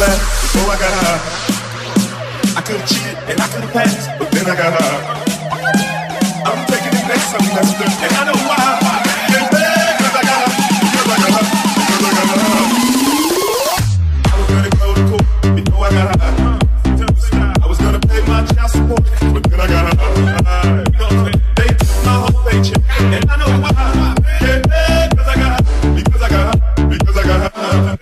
class before I got high. I could've cheated and I could've passed, but then I got high. I'm taking it next time we mess with them, and I know why. Get back, 'cause I got high, 'cause I got high, 'cause I got high. I was gonna go to court before I got high. I was gonna pay my child support, but then I got high. They took my whole paycheck, and I know why. Get back, 'cause I got high, because I got high, because I got high. I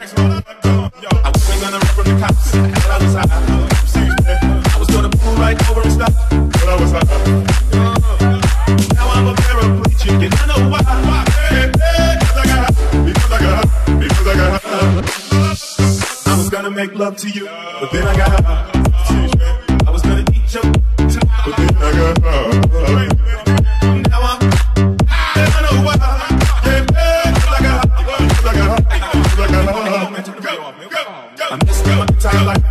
was gonna pull right over and stop, but I was high. Now I'm a paraplegic and I know why. Yeah, because I got high, because I got high, because I got high. I was gonna make love to you, but then I got high. I was gonna eat your but then I got high. Now I know why. Yeah, because I got high, because I got high, because I got high. I messed up my entire life.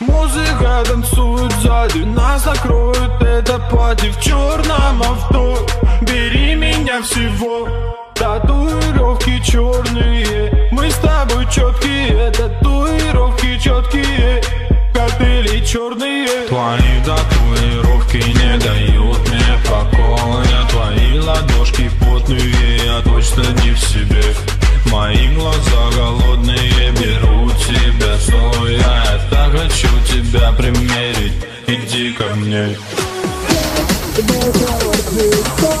Музыка танцует сзади, нас закроют это платье. В черном авто, бери меня всего. Татуировки черные, мы с тобой четкие. Татуировки четкие, коктейли черные. Твои татуировки не дают мне покоя. Твои ладошки потные, я точно не в себе. Мои глаза голодные, беру тебя стоя. Я так хочу тебя примерить, иди ко мне. But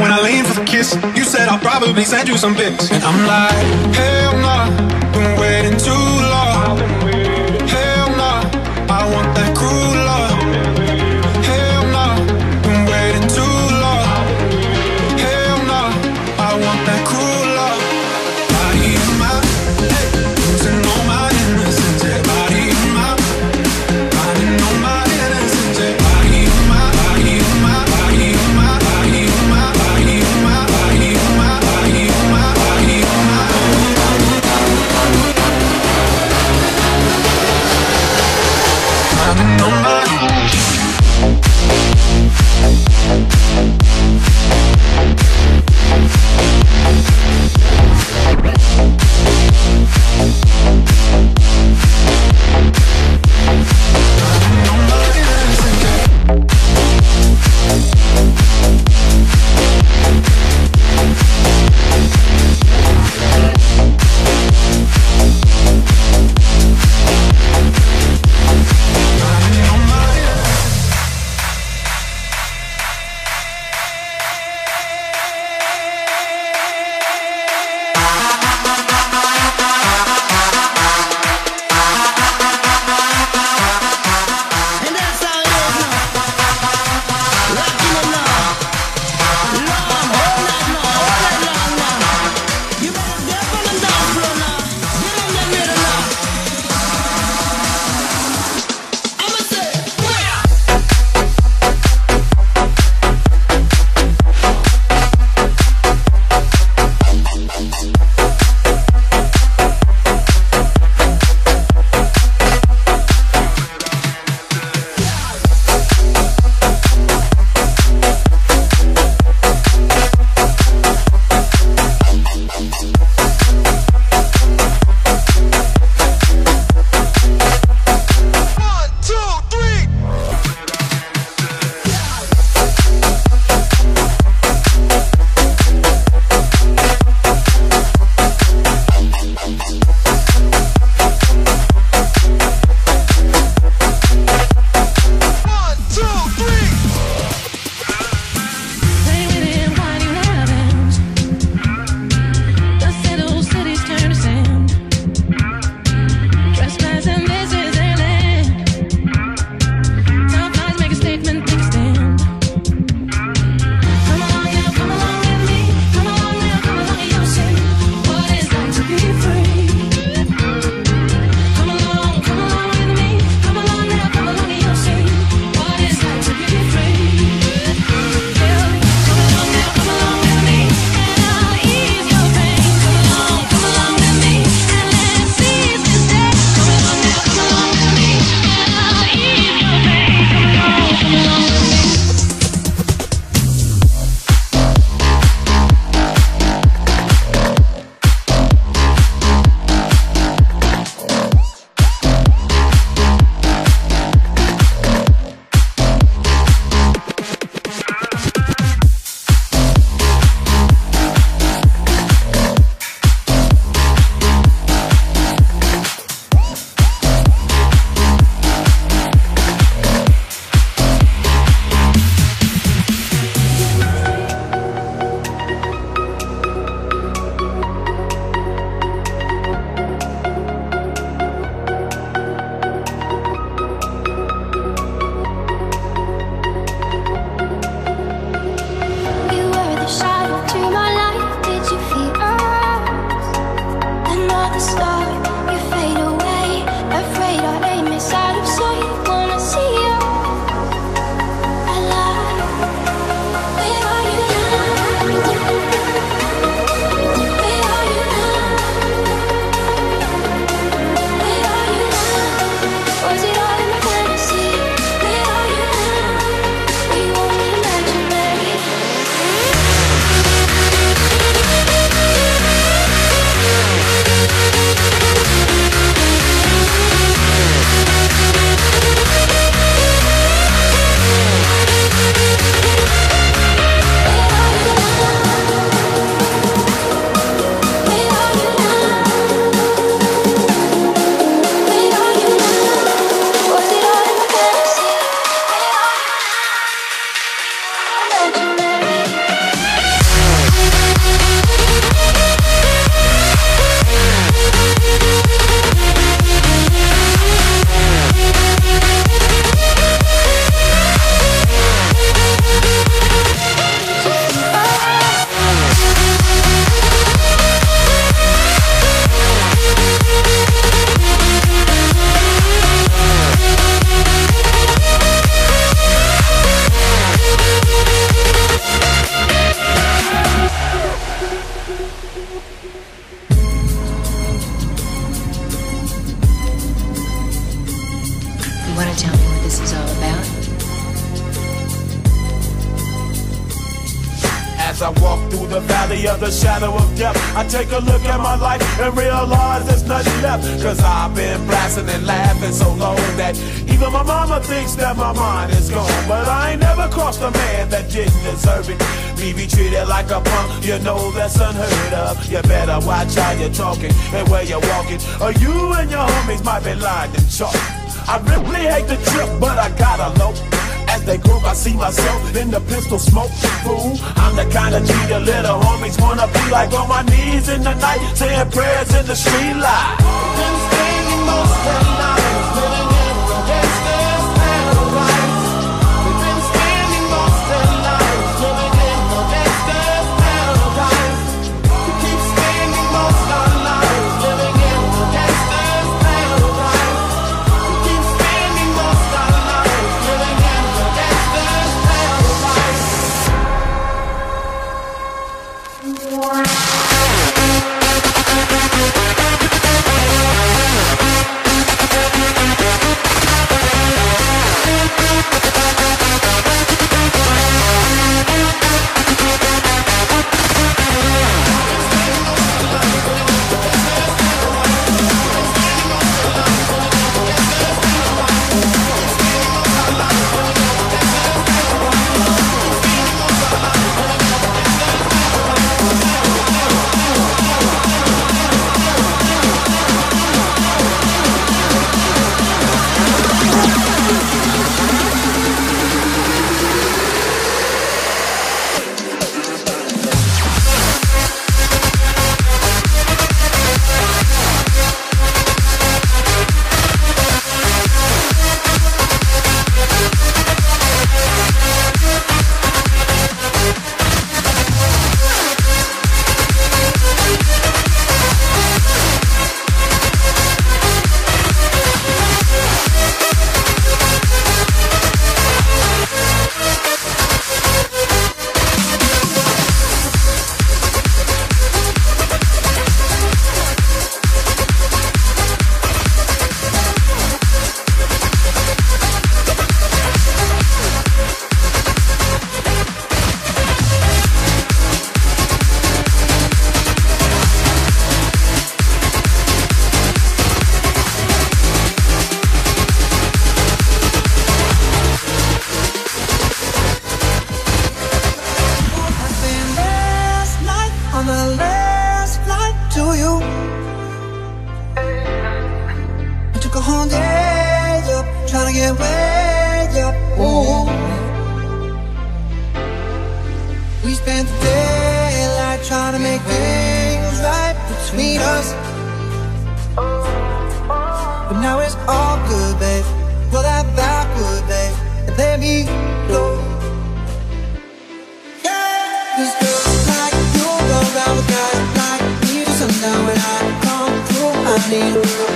when I lean for the kiss, you said I'll probably send you some pics. And I'm like, hell nah, been waiting too long. Hell nah, I want that cruel love. Hell nah, been waiting too long. Hell nah, I want that cruel love. I am losing all my innocence. You want to tell me what this is all about? As I walk through the valley of the shadow of death, I take a look at my life and realize there's nothing left. Cause I've been blasting and laughing so long that even my mama thinks that my mind is gone. But I ain't never crossed a man that didn't deserve it. Me be treated like a punk, you know that's unheard of. You better watch how you're talking and where you're walking, or you and your homies might be lying and chalk. I really hate the trip, but I gotta low. As they group, I see myself in the pistol smoke. Fool, I'm the kind of G the little homies wanna be like, on my knees in the night, saying prayers in the street light. Been spending most of the night, living in the gangster's paradise. We've been spending most of the night, living in the gangster's paradise. We keep spending most of the night, living in the gangster's paradise. We keep spending most of the night, living in the gangster's paradise. I need you.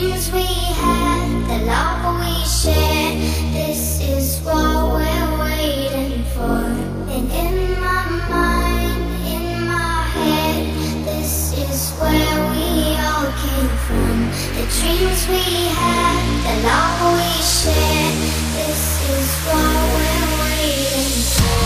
dreams we had, the love we shared, this is what we're waiting for. And in my mind, in my head, this is where we all came from. The dreams we had, the love we shared, this is what we're waiting for.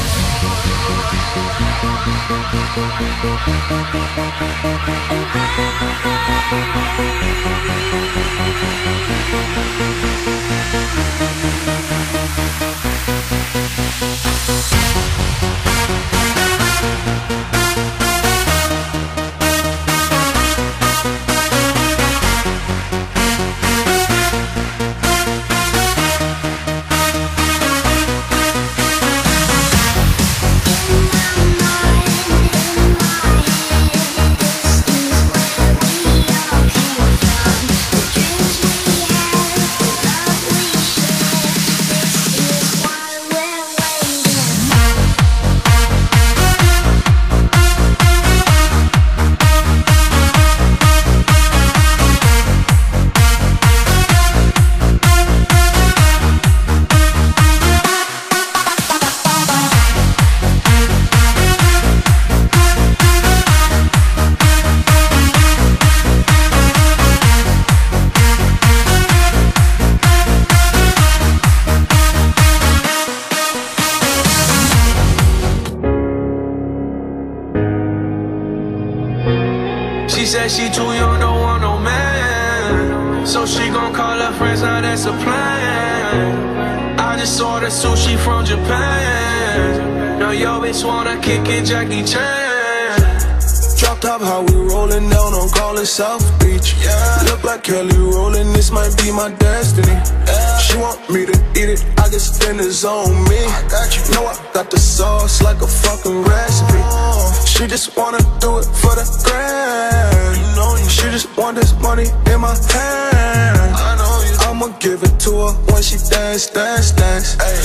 She said she too young, don't want no man, so she gon' call her friends, now that's a plan. I just ordered sushi from Japan. Now yo bitch wanna kick it, Jackie Chan. Drop top, how we rollin' down on call it South Beach, yeah. Look like Kelly rollin', this might be my destiny, yeah. She want me to eat it, I guess then it's on me. I got you. Know I got the sauce like a fucking recipe, oh. She just wanna do it for the grand. You know you. She just want this money in my hand. I know you. I'ma give it to her when she dance. Ay.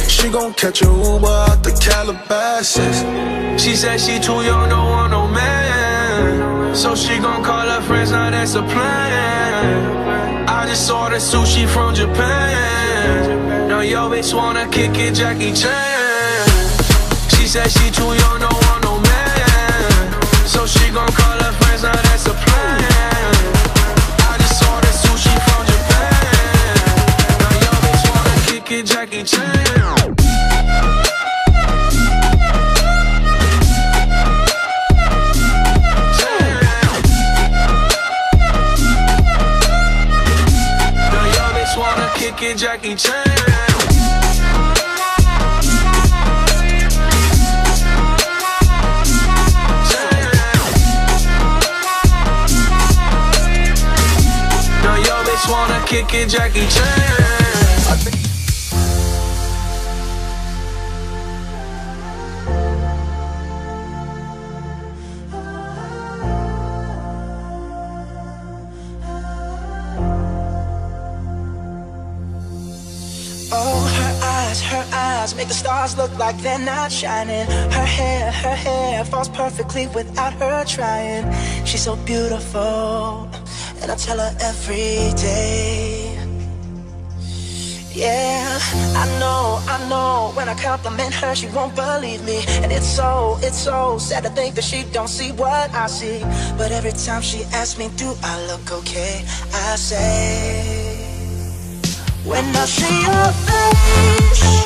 She gon' catch a Uber out the Calabasas. She said she too young, don't want no man, so she gon' call her friends, now that's a plan. I just ordered sushi from Japan. Now yo bitch wanna kick it, Jackie Chan. She said she too young, don't want no man, so she gon' call her friends, now that's a plan. I just ordered sushi from Japan. Now yo bitch wanna kick it, Jackie Chan. Now yo bitch wanna kick it, Jackie Chan. Wanna kick it, Jackie Chan. Oh, her eyes make the stars look like they're not shining. Her hair falls perfectly without her trying. She's so beautiful, and I tell her every day. Yeah, I know when I compliment her, she won't believe me. And it's so sad to think that she don't see what I see. But every time she asks me, do I look okay, I say, when I see your face,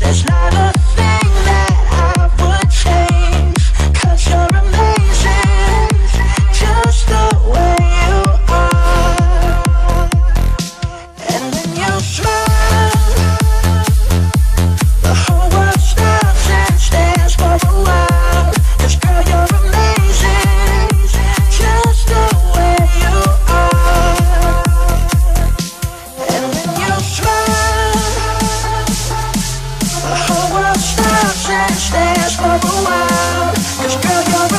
there's not a thing that I would change, 'cause you're amazing, just the way you are. And when you smile, the whole world stops and stands for a while. 'Cause girl, you're amazing, just the way you are. And when you smile, the whole world stops and stands for a while. 'Cause girl, you're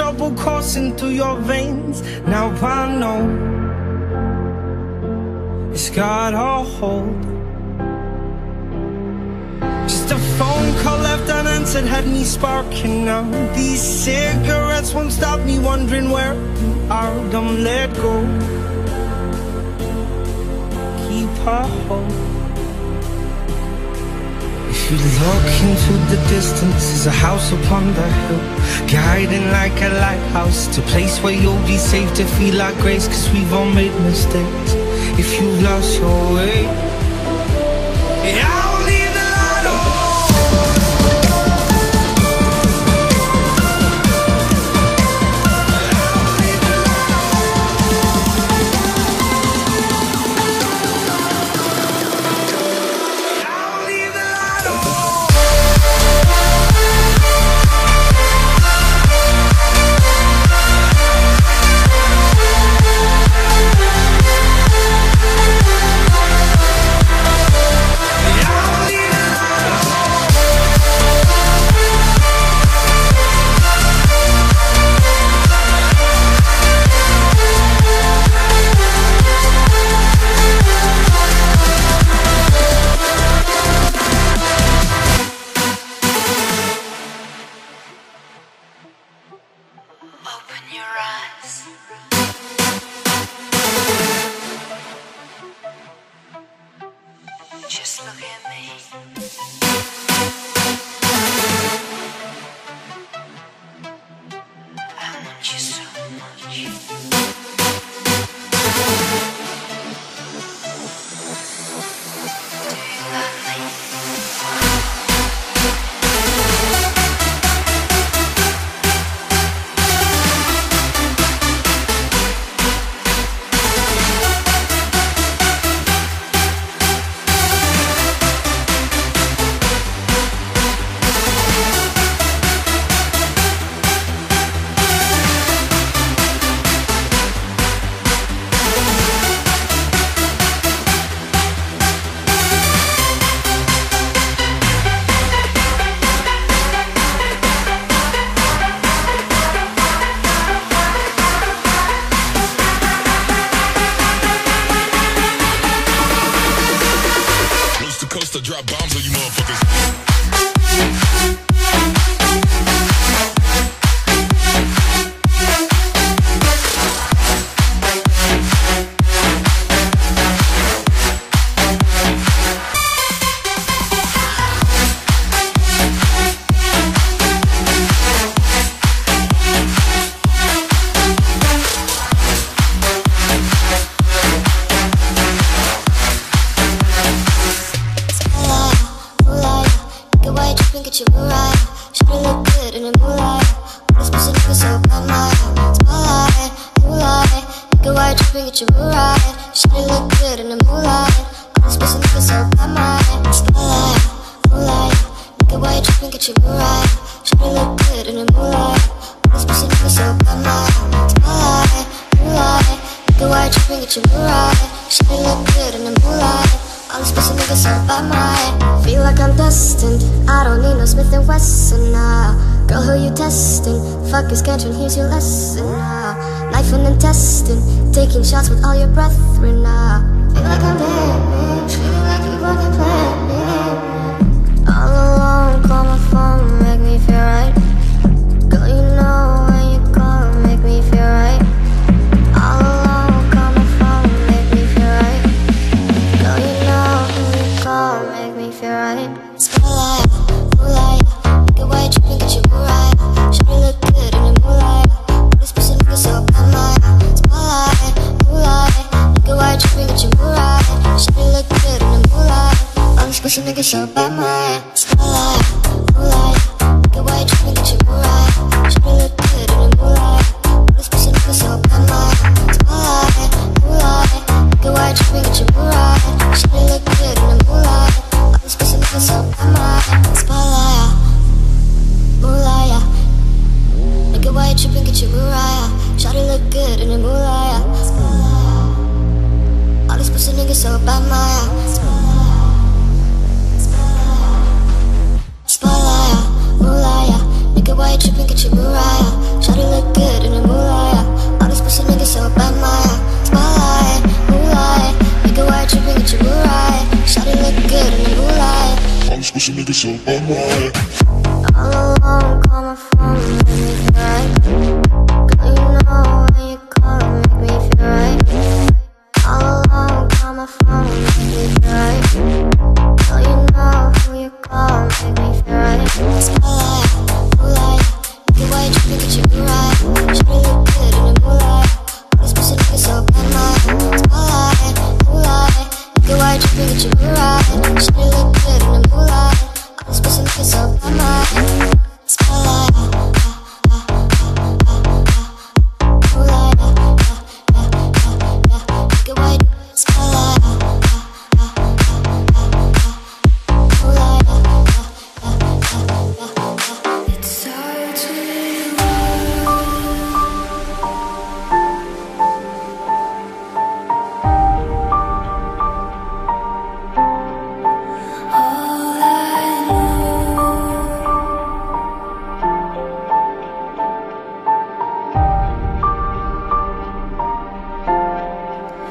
trouble coursing through your veins. Now I know it's got a hold. Just a phone call left unanswered had me sparking now. These cigarettes won't stop me wondering where you are. Don't let go, keep a hold. You look into the distance, is a house upon the hill, guiding like a lighthouse. It's a place where you'll be safe to feel like grace, cause we've all made mistakes. If you lost your way, I'll leave the light on. Just look at me. I want you so much. Do you love me? To drop bombs on you motherfuckers. You right, she look good in the moonlight. I'm supposed to look so by my spotlight, moonlight. Look at why you tripping, get you right. She look good in the moonlight. I'm supposed to look so by my spotlight, moonlight. Look at why you tripping, get you right. She look good in the moonlight. I'm supposed to look so by my. Feel like I'm destined. I don't need no Smith and Wesson now. Girl, who you testing? Fuck is Gantron, here's your lesson now. Life and intestine, taking shots with all your brethren now. Feel like I'm dead, feel like you fucking planned me. All alone, call my phone, make me feel right. Girl, you know when you call, make me feel right. All alone, call my phone, make me feel right. Girl, you know when you call, make me feel right. It's moonlight, look at why you tripping, get you right. Should we look good in the moonlight? So come on, it's moonlight. Look at why you bring it, you moonlight. She look good in the moonlight. I'm supposed to make a show by mine. It's moonlight. Look at why you bring it, you moonlight. She look good in the moonlight. I'm supposed to make a show by mine. It's moonlight. Look at why you bring it, you moonlight. She look good in the moonlight. I'm supposed to make a show by mine. It's moonlight. Look at why you tripping, get you right. Shawty look good in the moonlight. All these pussy niggas so bad, my.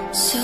Here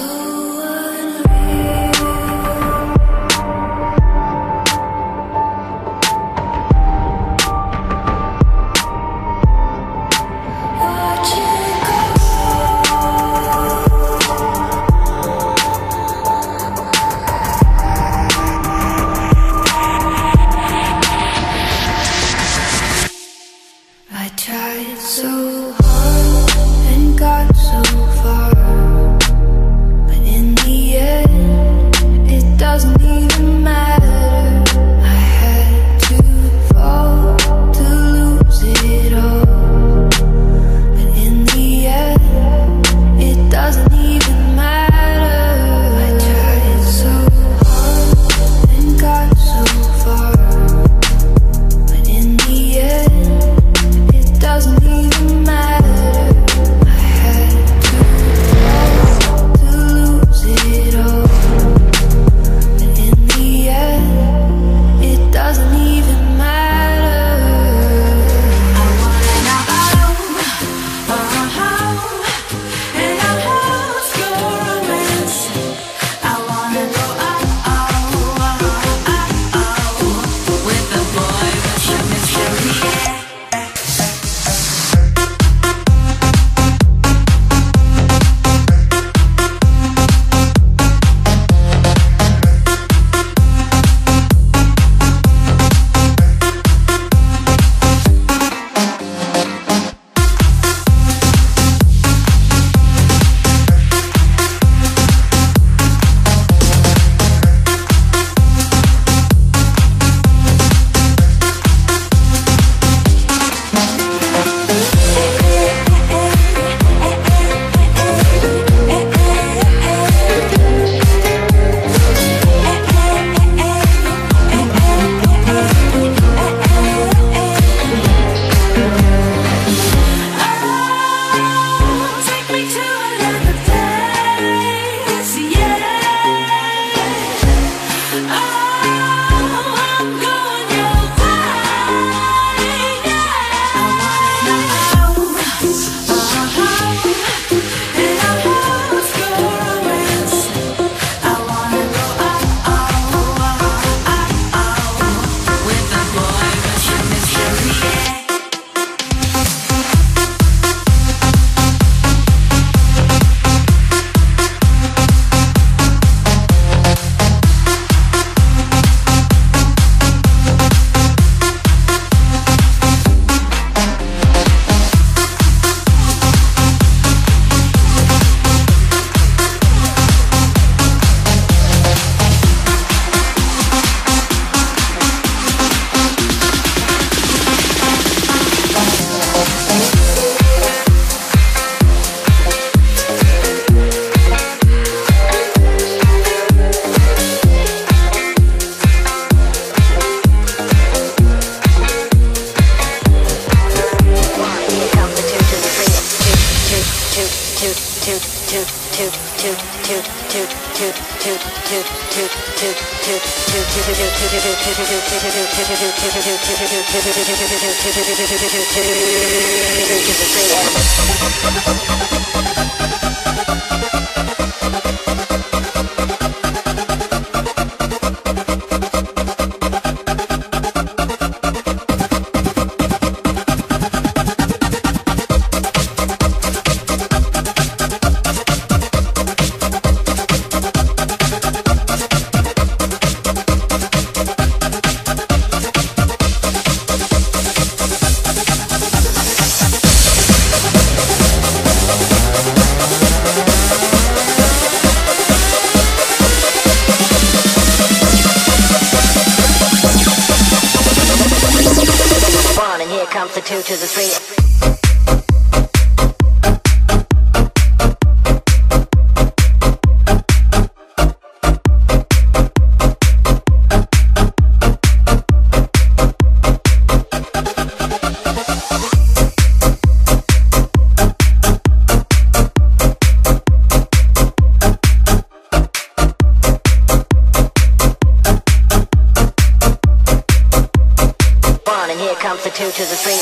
comes the 2 to the 3.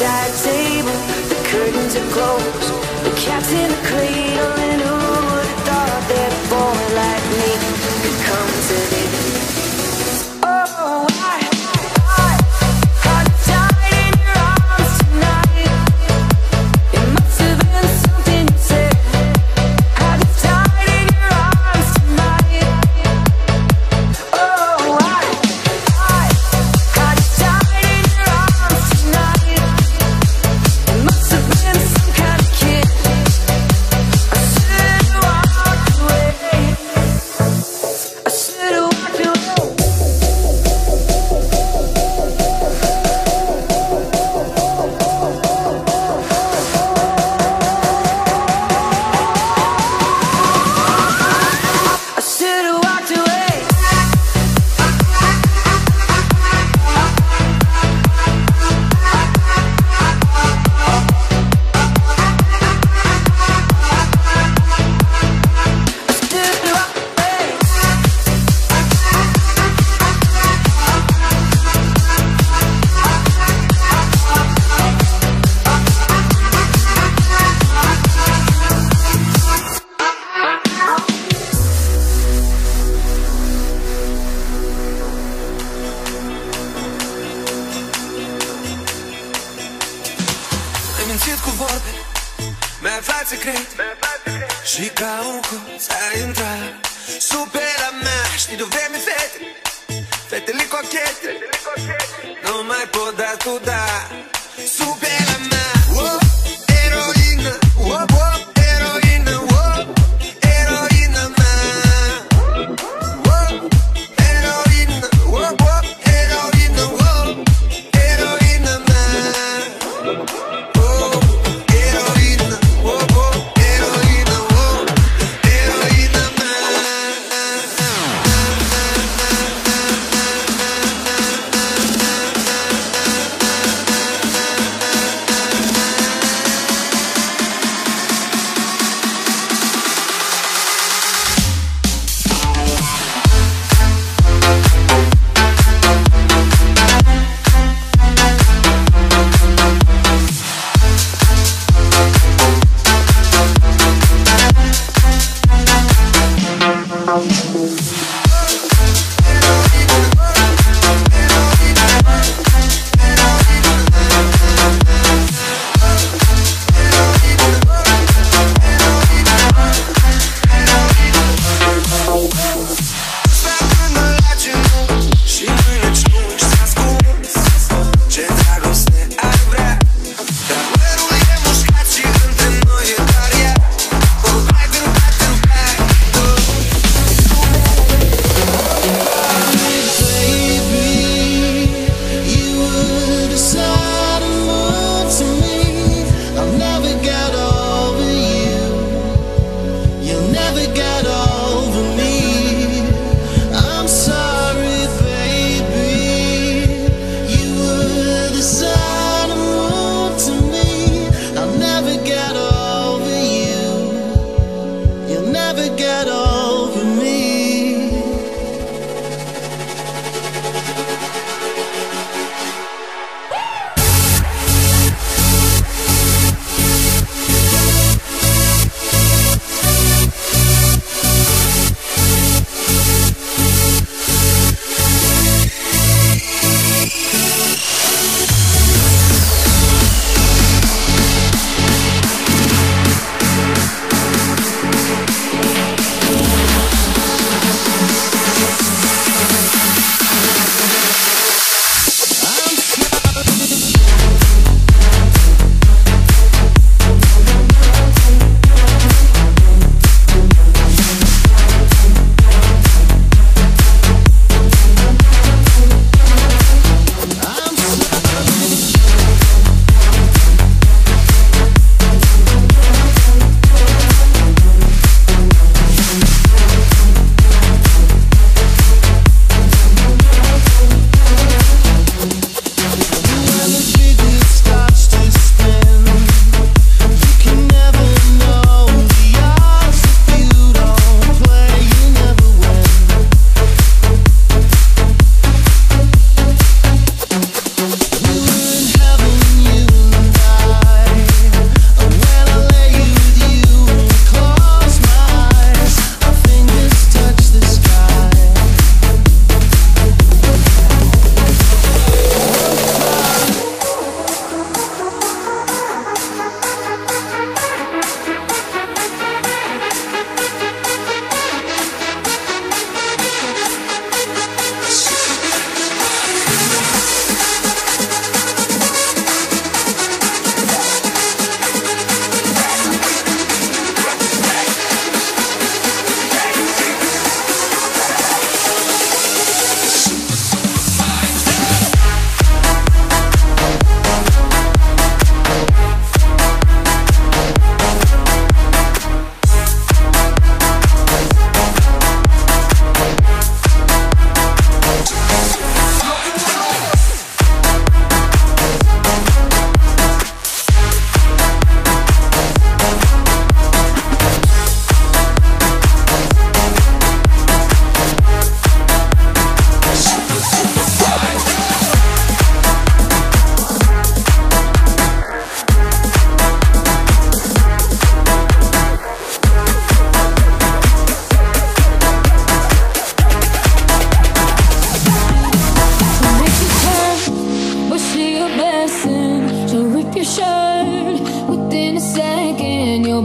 bedside table, the curtains are closed, the cat's in the cradle, and who would have thought that a boy like me could come to this? Oh, ситку водой, me fa secret, și ca un hoț ai intrat, supera-mă, știi de vreme fete, fetele cochete, nu mai pot da tu da, supera-mă, eroină, eroină, eroină mă, eroină, eroină, eroină mă.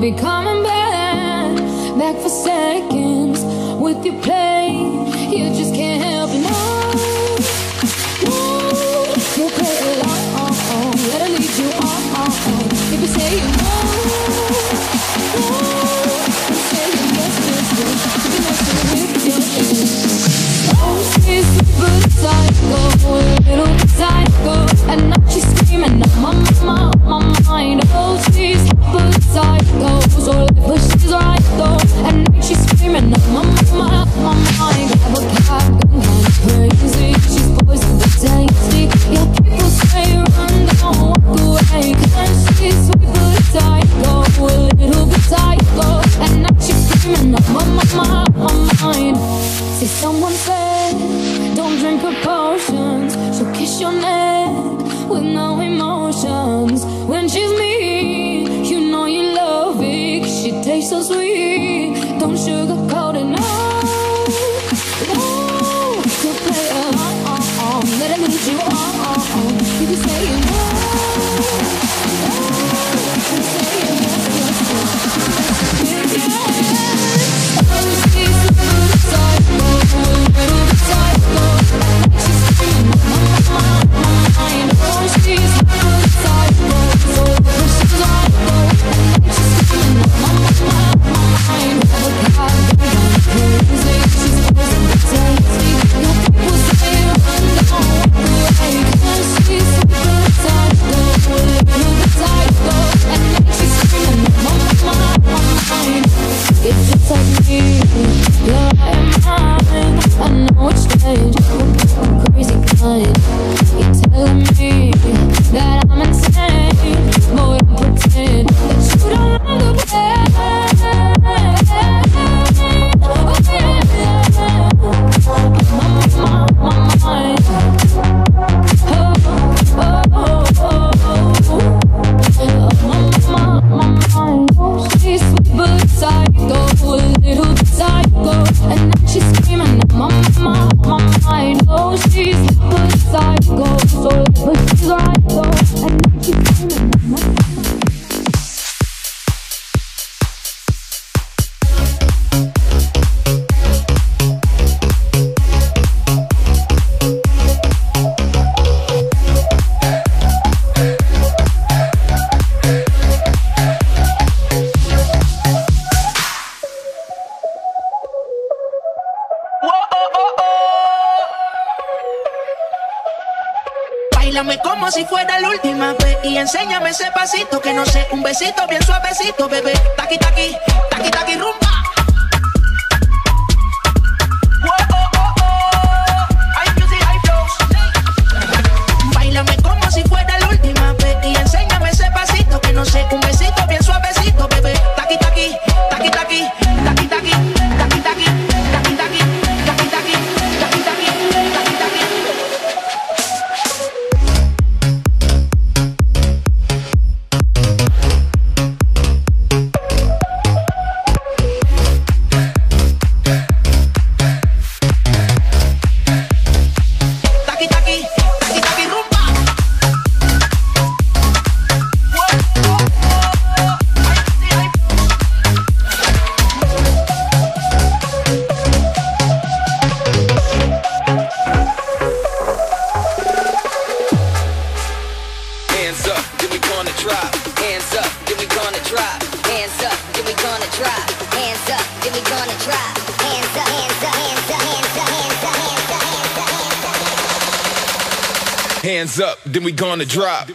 you'll be coming back, back for seconds with your play. You just can't help it now. No, you'll play it long, let her lead you on, If you say you know, if you say you yes, oh, she's super psycho, a little psycho. At night she's screaming, my mind. Oh, she's super psycho, so life pushes right though. At night she's screaming, my mind. Grab a cat, gun, crazy. She's poison, but tasty. Yeah, people say run down, walk away. 'Cause she's super psycho, a little bit psycho. At night she's screaming, my mind. See, someone said, don't drink her potions. She'll kiss your neck with no emotions. When she's mean, you know you love it, 'cause she tastes so sweet. Don't sugarcoat it, no. No, she'll play along, let her lead you on, If you say you know, if you say you yes. Oh, she's a little psycho, she's screaming my mind. Oh, she's a little psycho, so she's psycho. She's screaming my mind. Oh, God, I'm crazy. She's poison, but tasty. No, people say run down, walk away. 'Cause she's a little psycho, a little psycho. At night she's screaming my mind. It's just like me, you're out of mine. I know it's strange, I'm crazy kind. You're telling me that I'm insane. Boy, I pretend that you don't longer care. Oh yeah, my mind. She's sweet but psycho, a little bit psycho. And now she's screaming at my mind. Oh, she's sweet but psycho, so little she's right though. And now she's screaming at my mind. Si fuera la última vez y enséñame ese pasito que no sé, un besito bien suavecito, bebé. Taqui taqui, taqui taqui rumba. Wow, I music, I flows. Báilame como si fuera la última vez y enséñame ese pasito que no sé, un besito bien suavecito, bebé. Taqui taqui, taqui taqui, taqui taqui, taqui taqui. Hands up, then we gonna drop.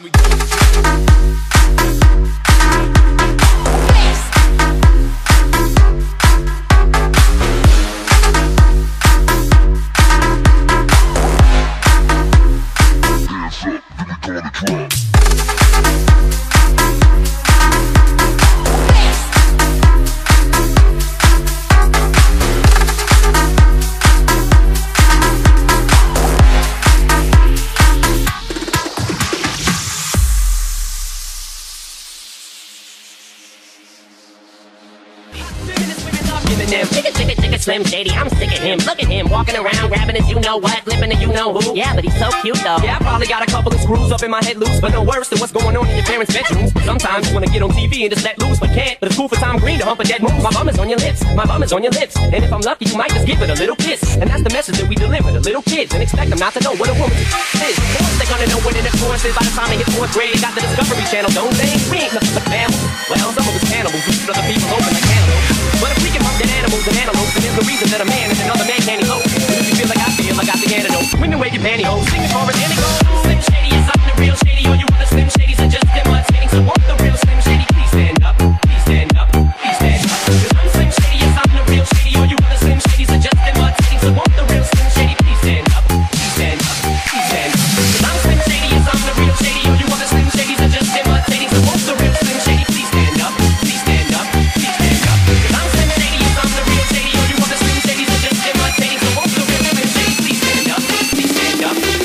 Eminem. Tick it, Slim Shady, I'm sick of him. Look at him, walking around, rapping as you know what, flipping and you know who. Yeah, but he's so cute though. Yeah, I probably got a couple of screws up in my head loose, but no worse than what's going on in your parents' bedrooms. Sometimes you wanna get on TV and just let loose, but can't. But it's cool for Tom Green to hump a dead move. My bum is on your lips, my bum is on your lips. And if I'm lucky, you might just give it a little kiss. And that's the message that we deliver to little kids, and expect them not to know what a woman is. Of course they're gonna know what an influence is by the time they hit 4th grade. They got the Discovery Channel, don't they? We ain't nothing but mammals. Well, some of us cannibals, we shoot other people open like animals. But if we can hump dead animals and antelopes, then there's no reason that a man is another man can't elope. If you feel, I got the antidote. Women wear your pantyhose, sing it for us, and it goes. Slim Shady is up, the real Shady, all you other Slim Shadys are just imitating. So won't the real Slim Shady please stand up? Please stand up, please stand up. Cause I'm Slim Shady, yes, I'm the real Shady, all you other Slim Shadys are just imitating. So won't the real Slim Shady please stand up? Please stand up, please stand up. Cause I'm Slim Shady, yes, I'm the real Shady, all you other Slim Shadys are just imitating. So won't the real Slim Shady please stand up? Please stand up, please stand up. Cause I'm Slim Shady, yes, I'm the real Shady, all you other Slim Shadys are just imitating. So won't the real Slim Shady please stand up? Please stand up, please stand up.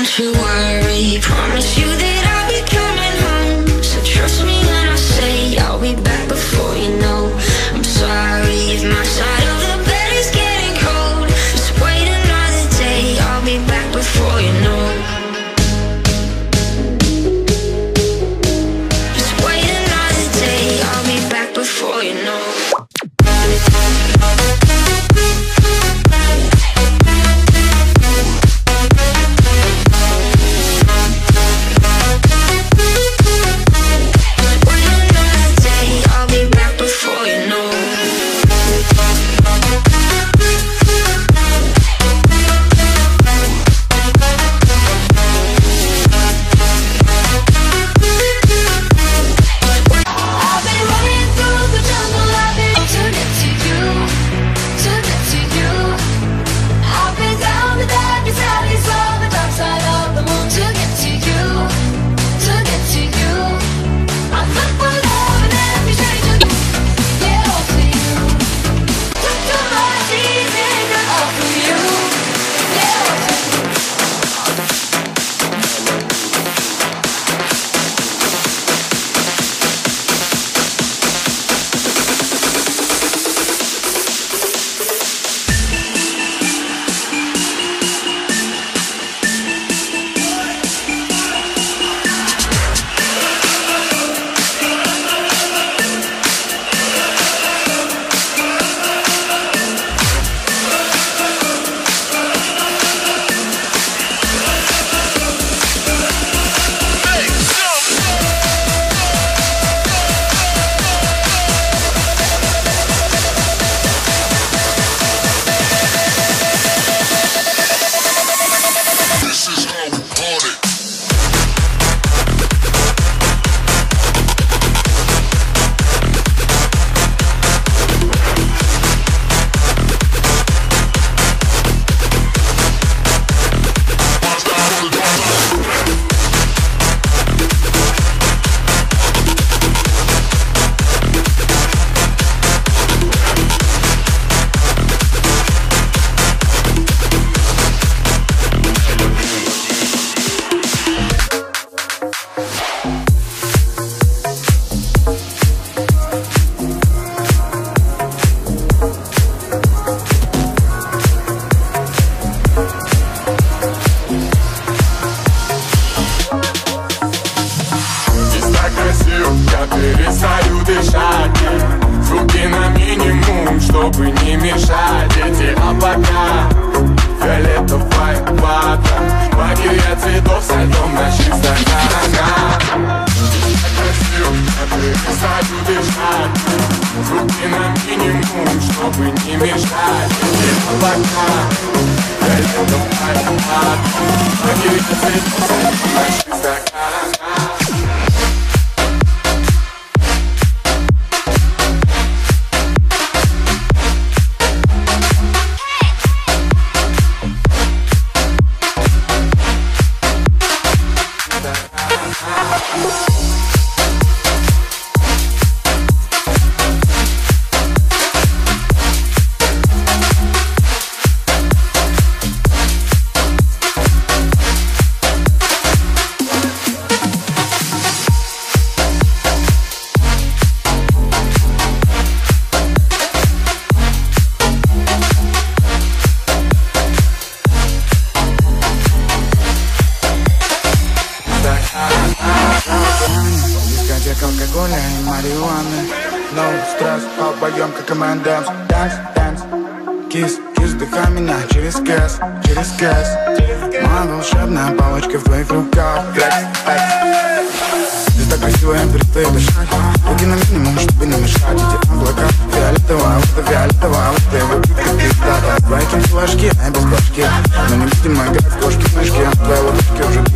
Don't you worry, promise you that I'll be coming home. So trust me when I say I'll be back before you know. I'm sorry if my side of the bed is getting cold. Just wait another day, I'll be back before you know. Just wait another day, I'll be back before you know. Перестаю дышать, руки на минимум, чтобы не мешать. Эти облака, фиолетовая вода, магия цветов в сальном ночи стакана. Перестаю дышать, руки на минимум, чтобы не мешать. Эти облака, фиолетовая вода, магия цветов в сальном ночи стакана. Лайки, флажки, без плашки. Но не будем играть в кошки-мышки. Твои ладошки уже